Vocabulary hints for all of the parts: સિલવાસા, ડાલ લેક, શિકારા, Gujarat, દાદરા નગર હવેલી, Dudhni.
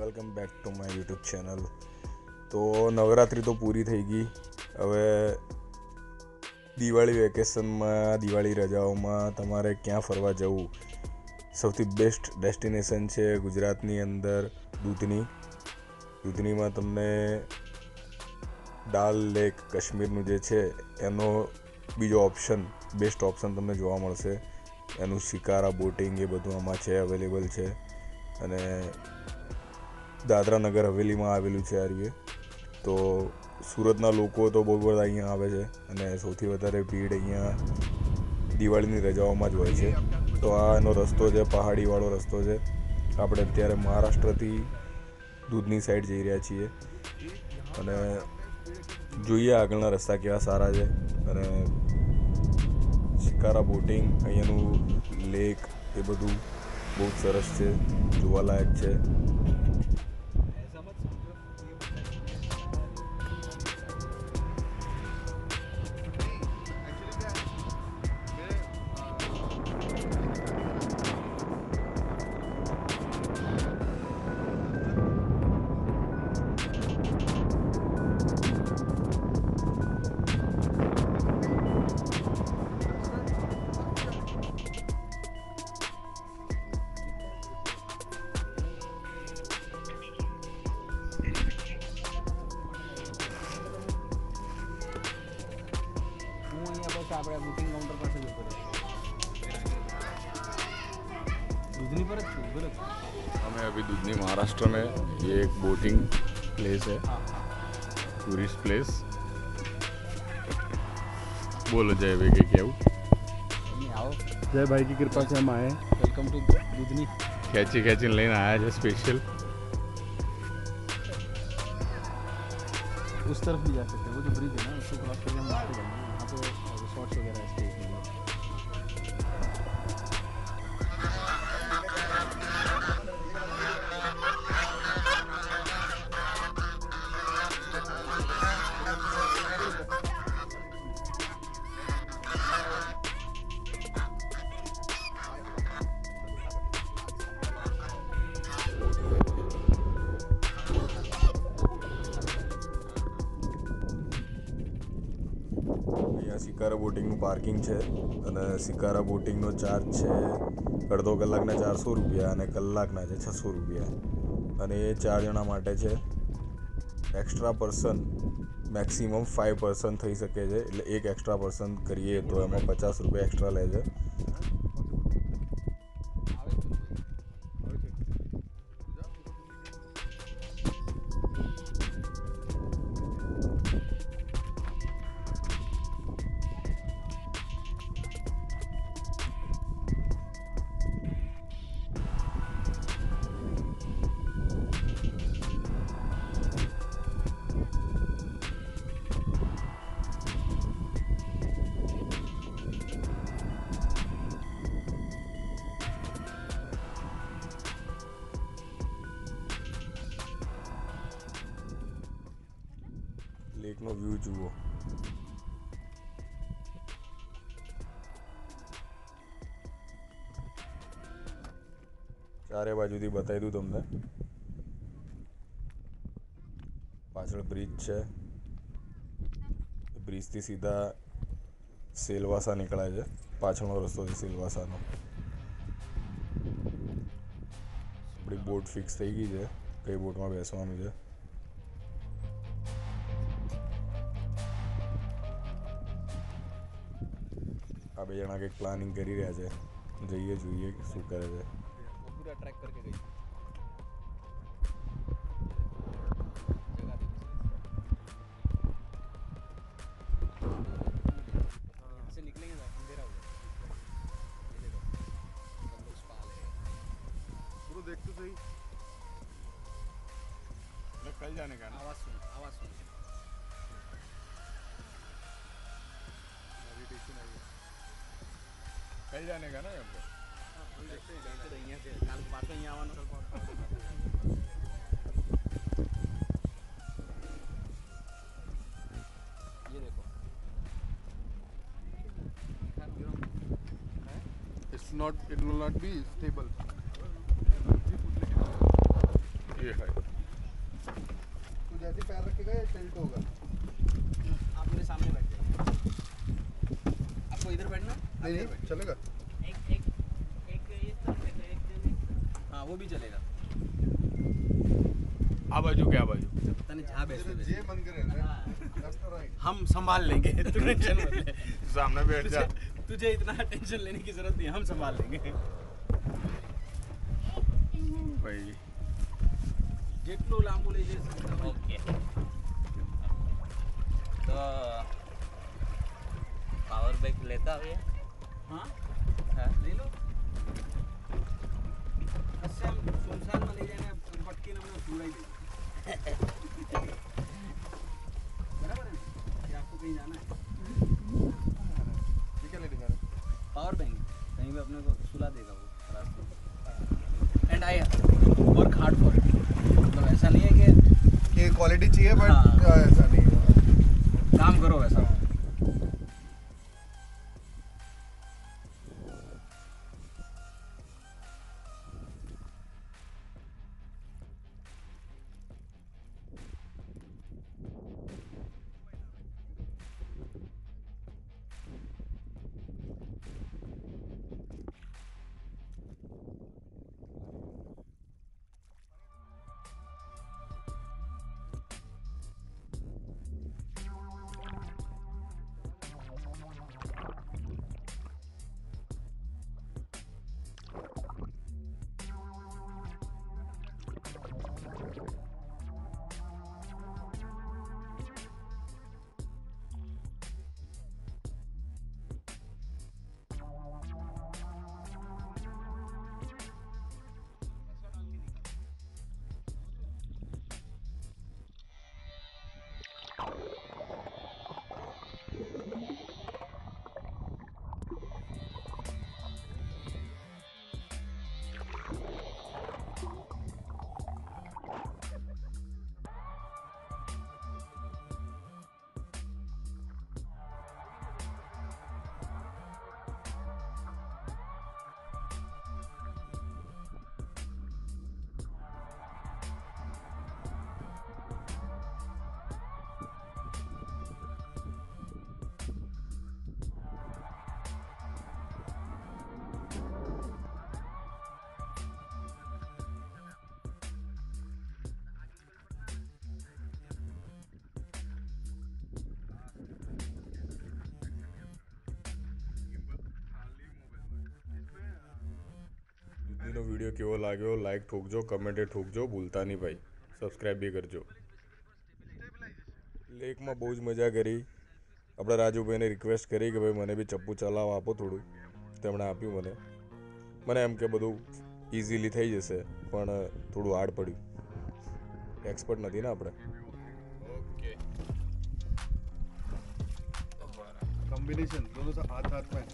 Welcome back to my YouTube channel. તો નવરાત્રિ તો પૂરી થઈ ગઈ, હવે દિવાળી વેકેશનમાં, દિવાળી રજાઓમાં તમારે ક્યાં ફરવા જવું? સૌથી બેસ્ટ ડેસ્ટિનેશન છે ગુજરાતની અંદર દૂધની. દૂધનીમાં તમને ડાલ લેક કાશ્મીરનું જે છે એનો બીજો ઓપ્શન, બેસ્ટ ઓપ્શન તમને જોવા મળશે. એનું શિકારા બોટિંગ એ બધું આમાં છે, અવેલેબલ છે. અને દાદરા નગર હવેલીમાં આવેલું છે આર્યે. તો સુરતના લોકો તો બહુ બધા અહીંયા આવે છે અને સૌથી વધારે ભીડ અહીંયા દિવાળીની રજાઓમાં જ હોય છે. તો આ એનો રસ્તો છે, પહાડીવાળો રસ્તો છે. આપણે અત્યારે મહારાષ્ટ્રથી દૂધની સાઈડ જઈ રહ્યા છીએ અને જોઈએ આગળના રસ્તા કેવા સારા છે. અને શિકારા બોટિંગ, અહીંયાનું લેક એ બધું બહુ સરસ છે, જોવાલાયક છે. આપણે બુકિંગ કાઉન્ટર પાસે જ ઉતર્યા, દૂધની પર જ છે. બરાબર, અમે अभी દૂધની महाराष्ट्र में ये एक बोटिंग प्लेस है, टूरिस्ट प्लेस बोलो. जय भाई के केव आओ, जय भाई की कृपा से हम आए. वेलकम टू दूधनी. खेची खेची लेने आया है स्पेशल. उस तरफ भी जा सकते, वो जो ब्रिज है ना उसको क्रॉस करके हम आगे जाएंगे. वहाँ पे रिसोर्ट्स वगैरह है स्टे के શિકારા બોટિંગનું પાર્કિંગ છે અને શિકારા બોટિંગનો ચાર્જ છે અડધો કલાકના 400 રૂપિયા અને કલાકના છે 600 રૂપિયા. અને એ 4 જણા માટે છે. એક્સ્ટ્રા પર્સન મેક્સિમમ 5 પર્સન થઈ શકે છે, એટલે એક એક્સ્ટ્રા પર્સન કરીએ તો એમાં 50 રૂપિયા એક્સ્ટ્રા લે છે. લેકનો વ્યૂ જુઓ. ચારે બાજુથી બતાવી દઉં તમને. પાછળ બ્રિજ છે, બ્રિજથી સીધા સિલવાસા નીકળાય છે. પાછળનો રસ્તો છે સિલવાસાનો. આપણી બોટ ફિક્સ થઈ ગઈ છે, કઈ બોટમાં બેસવાનું છે. આ 2 જણા કંઈક પ્લાનિંગ કરી રહ્યા છે, જઈએ જોઈએ શું કરે છે. પૂરા ટ્રેક કરકે ગઈ से निकलेंगे अंधेरा हो गया. ये देखो बंदूक पाल है पूरा, देख तो सही. मैं कल जाने का आवाज सुन मेडिटेशन आई है. कल जाने का ना यहाँ से काल बात यहाँ आवाना. ये देखो it's not, it will not be stable. ये है। तो जैसे पैर रखेगा ये टिल्ट होगा। आप मेरे सामने बैठ जाइए। आपको इधर बैठना? नहीं चलेगा। एक इस तरफ एक। हाँ वो भी चलेगा। आ बाजू क्या बाजू पता नहीं जहाँ बैठे जे मन करे ना हम संभाल लेंगे तू टेंशन मत ले सामने बैठ जा तुझे इतना टेंशन लेने की जरूरत नहीं हम संभाल लेंगे भाई जेटलो लांबू ले जे ओके तो पावर बैंक लेता है हाँ हाँ ले लो अच्छा हम सुनसान में ले जाने पटकी ना हमने पूरा ही बराबर है आपको कहीं जाना है ठीक है ले लेंगे पावर बैंक कहीं भी अपने को सुला देगा वो and I work hard for it मतलब ऐसा नहीं है कि क्वालिटी चाहिए बट ऐसा नहीं है काम करो ऐसा वीडियो केवो लागो लाइक ठोकजो कमेंटे ठोकजो भूलता नहीं भाई सब्सक्राइब भी करजो लेक में बहुत मजा करी अपना राजू भाई ने रिक्वेस्ट करी कि भाई मैंने भी चप्पू चलाव आपो थोड़ू तेमणे आप्यु मैंने मैंने एम के बधु इजीली थी जैसे पण थोड़ू हार्ड पड्यु एक्सपर्ट नहीं ना अपने ओके कॉम्बिनेशन दोनों से हाथ हाथ में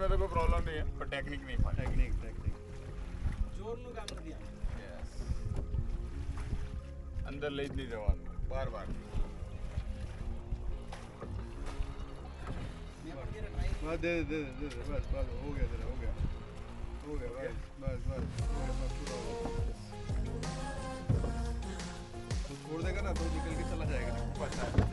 में तो कोई प्रॉब्लम नहीं है पर टेक्निक नहीं पा टेक्निक जोर नु काम कर दिया यस अंदर ले नहीं जवान बार बार हाँ दे दे दे दे बस बस हो गया तेरा हो गया बस बस बस छोड़ देगा ना तो निकल के चला जाएगा।